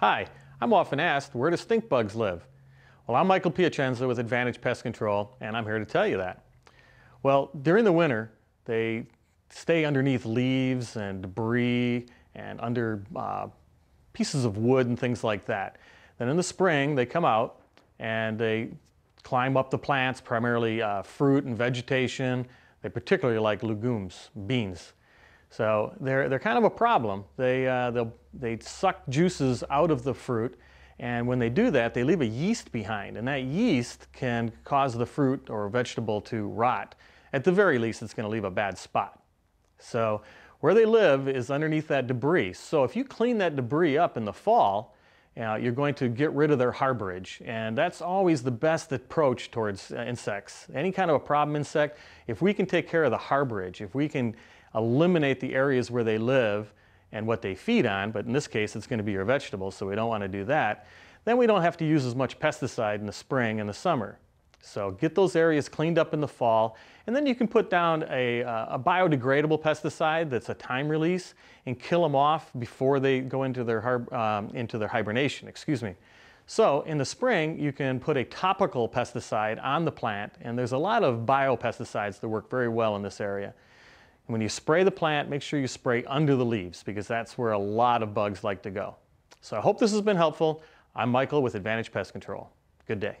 Hi, I'm often asked, where do stink bugs live? Well, I'm Michael Piacenza with Advantage Pest Control, and I'm here to tell you that. Well, during the winter, they stay underneath leaves and debris and under pieces of wood and things like that. Then in the spring, they come out and they climb up the plants, primarily fruit and vegetation. They particularly like legumes, beans. So they're kind of a problem. They suck juices out of the fruit, and when they do that, they leave a yeast behind, and that yeast can cause the fruit or vegetable to rot. At the very least, it's going to leave a bad spot. So where they live is underneath that debris. So if you clean that debris up in the fall, you're going to get rid of their harborage, and that's always the best approach towards insects. Any kind of a problem insect, if we can take care of the harborage, if we can eliminate the areas where they live and what they feed on, but in this case it's going to be your vegetables, so we don't want to do that, then we don't have to use as much pesticide in the spring and the summer. So get those areas cleaned up in the fall, and then you can put down a biodegradable pesticide that's a time release and kill them off before they go into their hibernation, So in the spring, you can put a topical pesticide on the plant, and there's a lot of biopesticides that work very well in this area. When you spray the plant, make sure you spray under the leaves, because that's where a lot of bugs like to go. So I hope this has been helpful. I'm Michael with Advantage Pest Control. Good day.